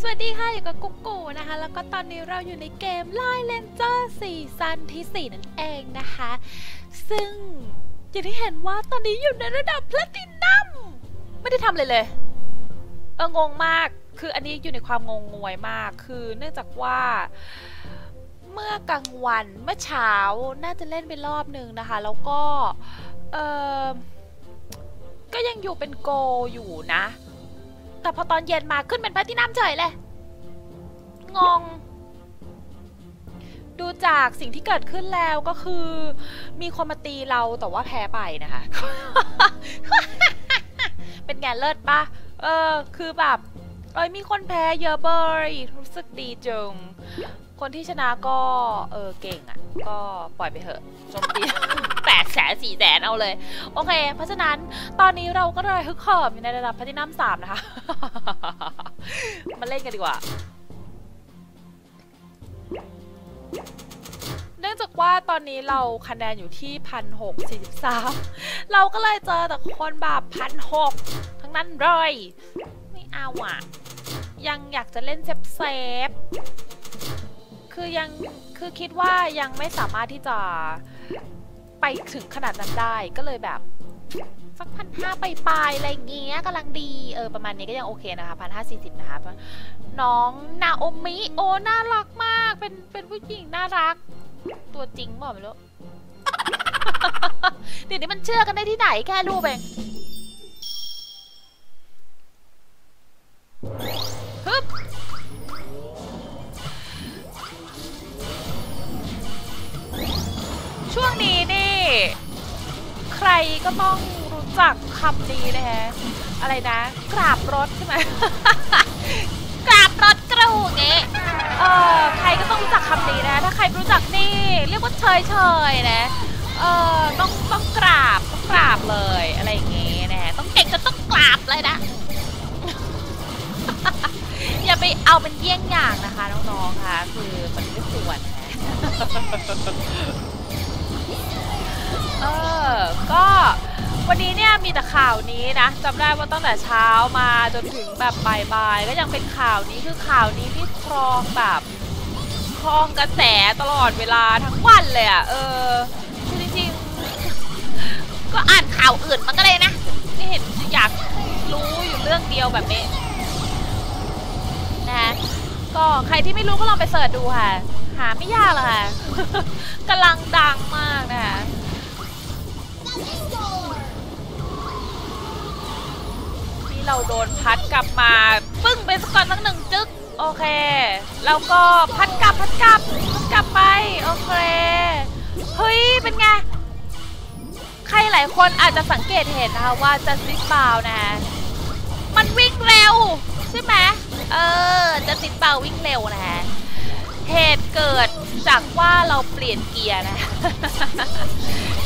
สวัสดีค่ะอยู่กับกุ๊กกูนะคะแล้วก็ตอนนี้เราอยู่ในเกม Line Ranger ซีซั่นที่4นั่นเองนะคะซึ่งอย่างที่เห็นว่าตอนนี้อยู่ในระดับแพลตินัมไม่ได้ทำเลยเลยงงมากคืออันนี้อยู่ในความงงงวยมากคือเนื่องจากว่าเมื่อกลางวันเมื่อเช้าน่าจะเล่นไปรอบนึงนะคะแล้วก็ยังอยู่เป็นโกอยู่นะแต่พอตอนเย็นมาขึ้นเป็นแพลตินัมเฉยเลยงงดูจากสิ่งที่เกิดขึ้นแล้วก็คือมีคนมาตีเราแต่ว่าแพ้ไปนะคะ เป็นไงเลิศปะคือแบบมีคนแพ้เยอะเบยรู้สึกดีจังคนที่ชนะก็เก่งอ่ะก็ปล่อยไปเถอะโจมตี 8 แสน 4 แสนเอาเลยโอเคเพราะฉะนั้นตอนนี้เราก็เลยฮึกเหิมอยู่ในระดับแพลตินัม 3นะคะ มาเล่นกันดีกว่าเนื่องจากว่าตอนนี้เราคะแนนอยู่ที่ 1,643 เราก็เลยเจอแต่คนแบบ 1,600 ทั้งนั้นเลยไม่เอาอ่ะยังอยากจะเล่นเซฟๆคือคิดว่ายังไม่สามารถที่จะไปถึงขนาดนั้นได้ก็เลยแบบสัก 1,500 ไปปลายอะไรเงี้ยกำลังดีประมาณนี้ก็ยังโอเคนะคะ 1,540 นะคะน้องนาโอมิโอน่ารักมากเป็นผู้หญิงน่ารักตัวจริงบอกไม่รู้ เดี๋ยวนี้มันเชื่อกันได้ที่ไหนแค่รูปเองฮึบช่วงนี้นี่ใครก็ต้องรู้จักคำนี้นะฮะอะไรนะกราบรถใช่ไหม กราบรถกระหูเงี้ยใครก็ต้องรู้จักคำนี้นะถ้าใครรู้จักนี่เรียกว่าเฉยนะต้องกราบเลยอะไรอย่างเงี้ยนะต้องเก่งจนต้องกราบเลยนะ อย่าไปเอาเป็นเยี่ยงอย่างนะคะน้องๆค่ะคือมันไม่ควรนะ ก็วันนี้เนี่ยมีแต่ข่าวนี้นะจำได้ว่าตั้งแต่เช้ามาจนถึงแบบบ่ายๆก็ยังเป็นข่าวนี้คือข่าวนี้ที่ครองกระแสตลอดเวลาทั้งวันเลยอ่ะคือจริงๆก็อ่านข่าวอื่นมันก็เลยนะไม่เห็นจะอยากรู้อยู่เรื่องเดียวแบบนี้นะก็ใครที่ไม่รู้ก็ลองไปเสิร์ชดูค่ะหาไม่ยากหรอกค่ะกำลังดังมากนะคะนี่เราโดนพัดกลับมาปึ้งไปสักก่อนทั้งหนึ่งจึ๊กโอเคแล้วก็พัดกลับไปโอเคเฮ้ยเป็นไงใครหลายคนอาจจะสังเกตเห็นนะคะว่าจัสติสบาวนะมันวิ่งเร็วใช่ไหมจัสติสบาววิ่งเร็วนะเหตุเกิดจากว่าเราเปลี่ยนเกียร์นะ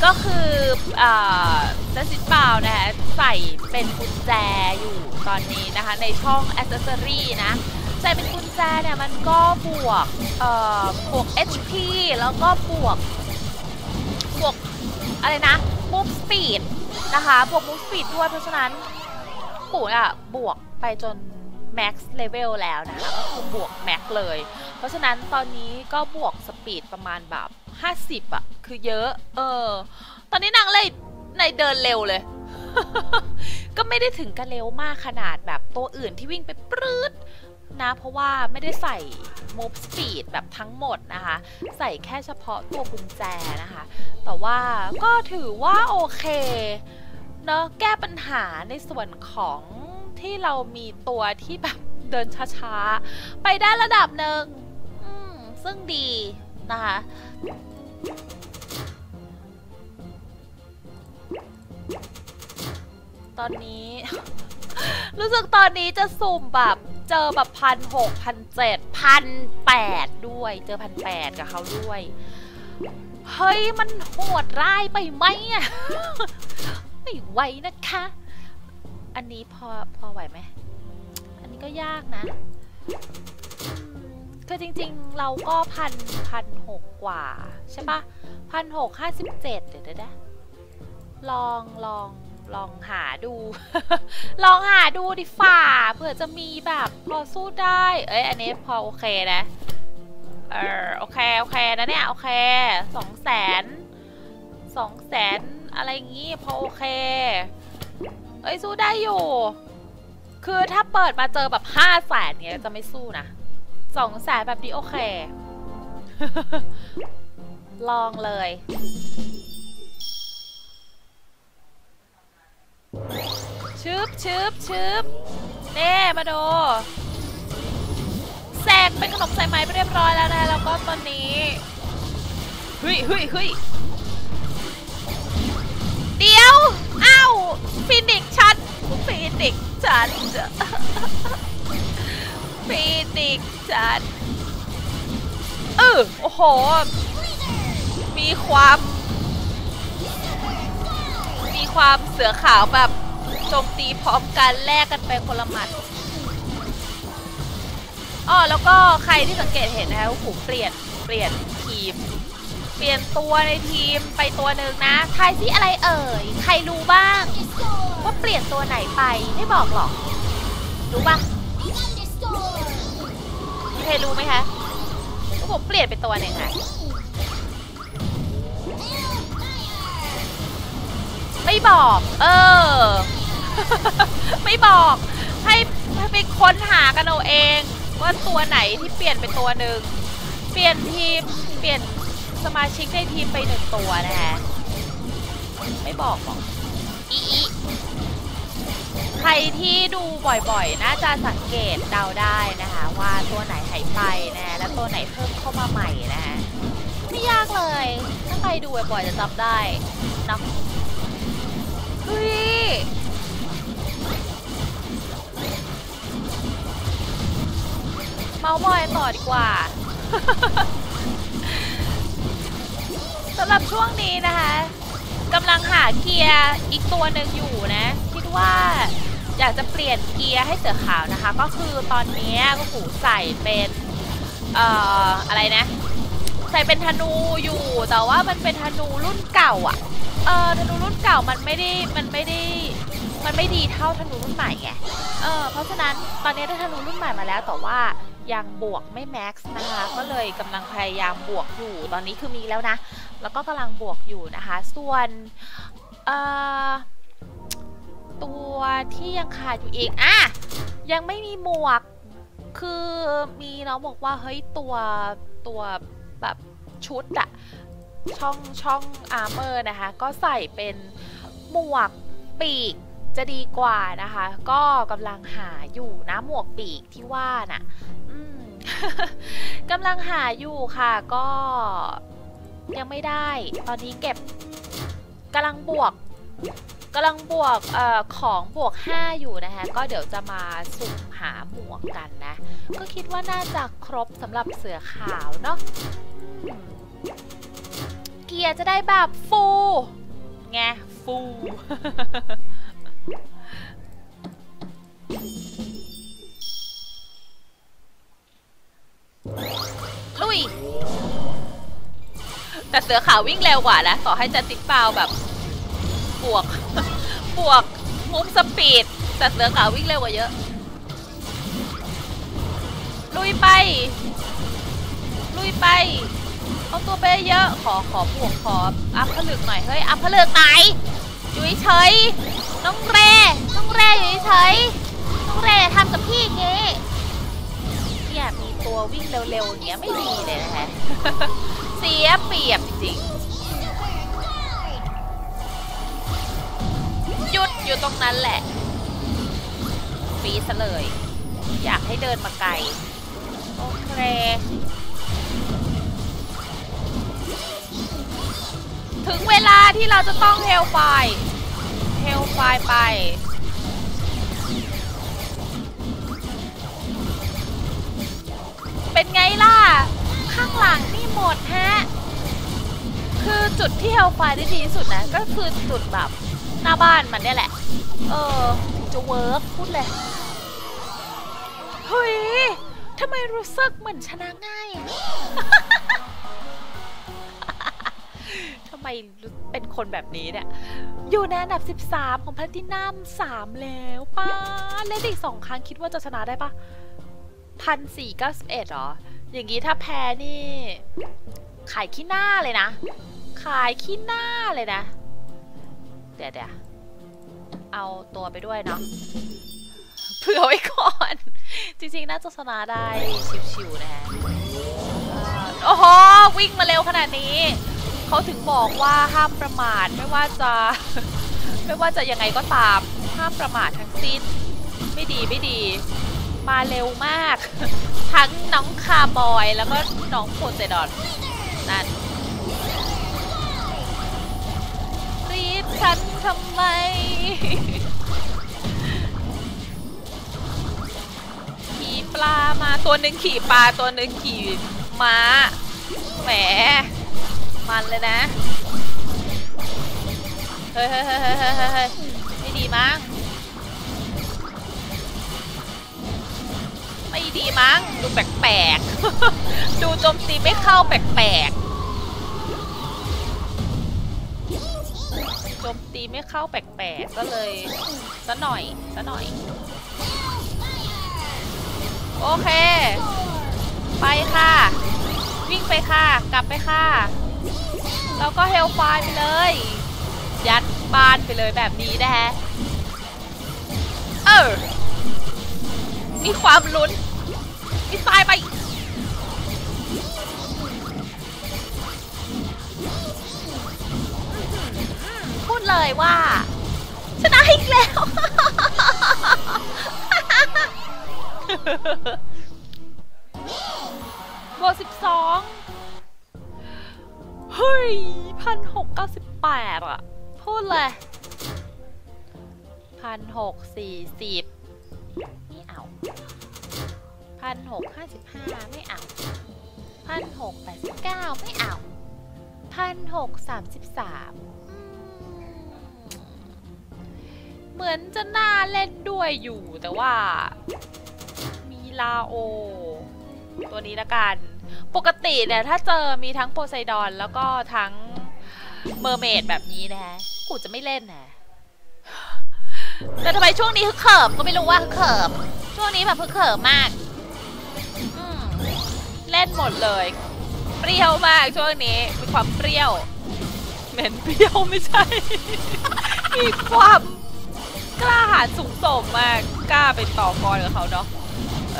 ก็คือจัสติสบาวนะใส่เป็นกุญแจอยู่ตอนนี้นะคะในช่อง accessory นะใส่เป็นกุญแจเนี่ยมันก็บวก HP แล้วก็บวกอะไรนะ Move Speed นะคะบวก Move Speed ด้วยเพราะฉะนั้นกูอะบวกไปจน Max Level แล้วนะคะก็คือบวก Max เลยเพราะฉะนั้นตอนนี้ก็บวก Speed ประมาณแบบ50อะคือเยอะตอนนี้นางเลยในเดินเร็วเลย ก็ไม่ได้ถึงกันเร็วมากขนาดแบบตัวอื่นที่วิ่งไปปรื๊ดนะเพราะว่าไม่ได้ใส่ move speed แบบทั้งหมดนะคะใส่แค่เฉพาะตัวกุญแจนะคะแต่ว่าก็ถือว่าโอเคเนาะแก้ปัญหาในส่วนของที่เรามีตัวที่แบบเดินช้าๆไปได้ระดับหนึ่งซึ่งดีนะคะตอนนี้ รู้สึกตอนนี้จะสุ่มแบบเจอแบบ 1,600 1,700 1,800 ด้วยเจอ 1,800 กับเขาด้วยเฮ้ยมันโหดร้ายไปไหมอ่ะ ไม่ไหวนะคะอันนี้พอไหวไหมอันนี้ก็ยากนะคือจริงๆเราก็1,600กว่าใช่ปะ1,657เดี๋ยวนะลอง ลองหาดู ลองหาดูดิฝ่าเผื่อจะมีแบบพอสู้ได้เอ้ยอันนี้พอโอเคนะโอเคโอเคนะเนี่ยโอเค200,000อะไรงี้พอโอเคเอ้ยสู้ได้อยู่คือถ้าเปิดมาเจอแบบ500,000เงี้ยจะไม่สู้นะ200,000แบบนี้โอเค ลองเลยชืบชืบชืบเน่มาดูแสกเป็นขนมใส่ไม้ไปเรียบร้อยแล้วนะแล้วก็ตอนนี้เฮ้ยเฮ้ยเฮ้ยเดี๋ยวอ้าวฟินิกชันฟินิกชันฟินิกชันโอ้โหมีความเสือขาวแบบโจมตีพร้อมกันแลกกันไปคนละหมัดอ๋อแล้วก็ใครที่สังเกตเห็นนะคะผมเปลี่ยนทีมเปลี่ยนตัวในทีมไปตัวหนึ่งนะทายซิอะไรเอ่ยใครรู้บ้างว่าเปลี่ยนตัวไหนไปไม่บอกหรอกรู้ปะใครรู้ไหมคะผมเปลี่ยนไปตัวหนึ่งค่ะไม่บอกไม่บอกให้ไปค้นหากันเอาเองว่าตัวไหนที่เปลี่ยนเป็นตัวหนึ่งเปลี่ยนทีมเปลี่ยนสมาชิกในทีมไป1ตัวนะฮะไม่บอกหรอกอีใครที่ดูบ่อยๆน่าจะสังเกตเดาได้นะคะว่าตัวไหนหายไปนะและตัวไหนเพิ่มเข้ามาใหม่นะฮะไม่ยากเลยถ้าใครดูบ่อยๆจะจำได้นะเฮ้ยเมาบอยต่อดีกว่า สำหรับช่วงนี้นะคะกำลังหาเกียร์อีกตัวหนึ่งอยู่นะคิดว่าอยากจะเปลี่ยนเกียร์ให้เสือขาวนะคะก็คือตอนนี้ก็หูใส่เป็นอะไรนะใส่เป็นธนูอยู่แต่ว่ามันเป็นธนูรุ่นเก่าอ่ะธนูรุ่นเก่ามันไม่ดีเท่าธนูรุ่นใหม่ไงเพราะฉะนั้นตอนนี้ได้ธนูรุ่นใหม่มาแล้วแต่ว่ายังบวกไม่แม็กซ์นะคะก็เลยกำลังพยายามบวกอยู่ตอนนี้คือมีแล้วนะแล้วก็กำลังบวกอยู่นะคะส่วนตัวที่ยังขาดอยู่อีกยังไม่มีหมวกคือมีน้องบอกว่าเฮ้ยตัวแบบชุดอะช่องอาร์เมอร์นะคะก็ใส่เป็นหมวกปีกจะดีกว่านะคะก็กำลังหาอยู่นะหมวกปีกที่ว่าน่ะกำลังหาอยู่ค่ะก็ยังไม่ได้ตอนนี้เก็บกำลังบวกของบวก5อยู่นะคะก็เดี๋ยวจะมาสุ่มหาหมวกกันนะก็คิดว่าน่าจะครบสำหรับเสือขาวเนาะเกียร์จะได้แบบฟูไงฟู ลุยแต่เสือขาววิ่งเร็วกว่านะต่อให้จะติ๊กเปล่าแบบบวกมุมสปีดแต่เสือขาววิ่งเร็วกว่าเยอะลุยไปเอาตัวไปเยอะขอพวกขออัพพลึกหน่อยเฮ้ยอัพพลึกไหนอยู่เฉยน้องเร่อยู่เฉยน้องเร่ทำกับพี่อย่างงี้เนี่ยมีตัววิ่งเร็วๆอย่างเงี้ยไม่ดีเลยนะฮะ เสียเปรียบจริงหยุดอยู่ตรงนั้นแหละฟีซะเลยอยากให้เดินมาไกลโอเคถึงเวลาที่เราจะต้องเฮลไฟไปเป็นไงล่ะข้างหลังนี่หมดฮะคือจุดที่เฮลไฟได้ดีที่สุดนะก็คือจุดแบบหน้าบ้านมันเนี่ยแหละจะเวิร์กพูดเลยเฮ้ยทำไมรู้สึกเหมือนชนะง่าย ทำไม ไมเป็นคนแบบนี้เนี่ยอยู่ในอันดับ13ของแพลทินัม3แล้วป้าเล่นอีก2ครั้งคิดว่าจะชนะได้ปะ 1,491 หรออย่างงี้ถ้าแพ้นี่ขายขี้หน้าเลยนะขายขี้หน้าเลยนะเดี๋ยวเอาตัวไปด้วยเนาะเผื่อไว้ก่อนจริงๆน่าจะชนะได้ชิวๆนะโอ้โหวิ่งมาเร็วขนาดนี้เขาถึงบอกว่าห้ามประมาทไม่ว่าจะยังไงก็ตามห้ามประมาททั้งสิ้นไม่ดีมาเร็วมากทั้งน้องคาร์บอยแล้วก็น้องโพเซดอนนั่นรีบฉันทำไม ขี่ปลามาตัวหนึ่งขี่ปลาตัวหนึ่งขี่ม้าแหมมันเลยนะเฮ้ยๆไม่ดีมั้งไม่ดีมั้งดูแปลกๆดูโจมตีไม่เข้าแปลกๆโจมตีไม่เข้าแปลกๆก็เลยซะหน่อยโอเคไปค่ะวิ่งไปค่ะกลับไปค่ะแล้วก็เฮลไฟไปเลยยัดบ้านไปเลยแบบนี้นะฮะมีความลุ้นมีตายไปพูดเลยว่าชนะอีกแล้วโบ12เฮ้ย 1,698 อ่ะพูดเลย 1,640 ไม่เอา 1,655 ไม่เอา 1,689 ไม่เอา 1,633 เหมือนจะน่าเล่นด้วยอยู่แต่ว่ามีลาโอตัวนี้ละกันปกติเนี่ยถ้าเจอมีทั้งโพไซดอนแล้วก็ทั้งเมอร์เมดแบบนี้นะฮะกูจะไม่เล่นนะแต่ทำไมช่วงนี้คือเขิบก็ไม่รู้ว่าเขิบช่วงนี้แบบเขิบมากเล่นหมดเลยเปรี้ยวมากช่วงนี้มีความเปรี้ยวเหม็นเปรี้ยวไม่ใช่มีความกล้าหาญสูงส่งมากกล้าไปต่อกรกับเขาเนาะเ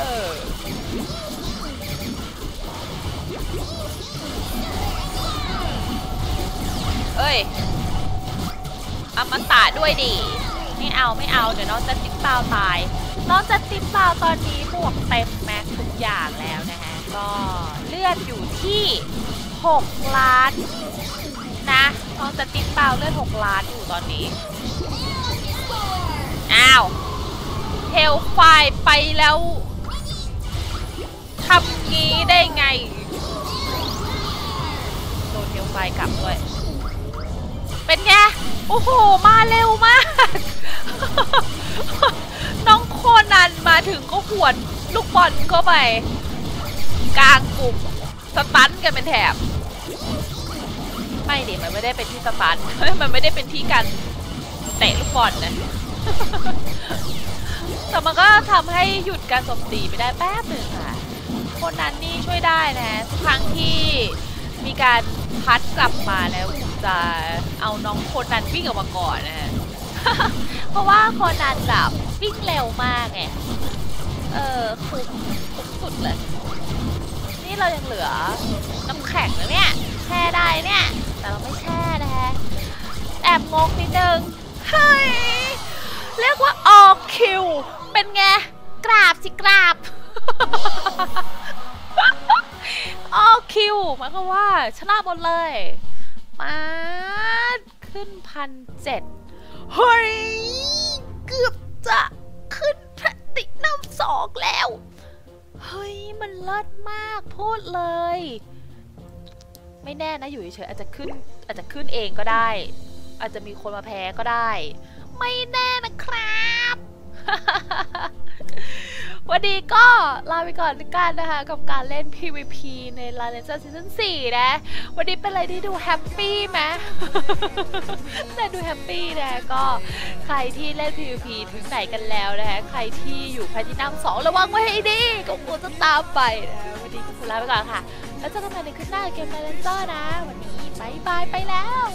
อ้ยอมตะด้วยดิไม่เอาเดี๋ยวน้องจะติ๊บเปล่าตายน้องจะติ๊บเปล่าตอนนี้บวกเต็มแม็กทุกอย่างแล้วนะฮะก็เลือดอยู่ที่6ล้านนะน้องจะติ๊บเปล่าเลือด6ล้านอยู่ตอนนี้อ้าวเฮลไฟไปแล้วทำงี้ได้ไงโดนเฮลไฟกลับด้วยเป็นไงโอ้โหมาเร็วมากน้องโคนันมาถึงก็ขวนลูกบอลเข้าไปกลางกลุ่มสตันกันเป็นแถบไม่ดิมันไม่ได้เป็นที่สตันมันไม่ได้เป็นที่การเตะลูกบอลนะแต่มันก็ทำให้หยุดการโจมตีไปได้แป๊บหนึ่งค่ะโคนันนี่ช่วยได้นะทุกครั้งที่มีการพัดกลับมาแล้วจะเอาน้องโคนันวิ่งออกมาก่อนนะฮะเพราะว่าโคนันแบบวิ่งเร็วมากไงคุ้มสุดเลยนี่เรายังเหลือน้ำแข็งแล้วเนี่ยแช่ได้เนี่ยแต่เราไม่แช่นะฮะแอบงงนิดนึงเฮ้ยเรียกว่าออกคิวเป็นไงกราบสิกราบ ออกคิวหมายความว่าชนะหมดเลยมาขึ้น 1,700 เฮ้ยเกือบจะขึ้นแพลตินัม2แล้วเฮ้ยมันเลิศมากพูดเลยไม่แน่นะอยู่เฉยๆอาจจะขึ้นเองก็ได้อาจจะมีคนมาแพ้ก็ได้ไม่แน่นะครับ วันนี้ก็ลาไปก่อนทุกท่านนะคะกับการเล่น PVP ใน Line Ranger Season 4 นะวันนี้เป็นอะไรที่ดูแฮปปี้ไหม แต่ดูแฮปปี้นะก็ใครที่เล่น PVP ถึงไหนกันแล้วนะคะใครที่อยู่แพลทินัม 2ระวังไว้ให้ดีก็คงจะตามไปนะวันนี้ก็ขอลาไปก่อนค่ะแล้วเจอกันใหม่ในคลิปหน้าเกม Line Ranger นะวันนี้บายบายไปแล้ว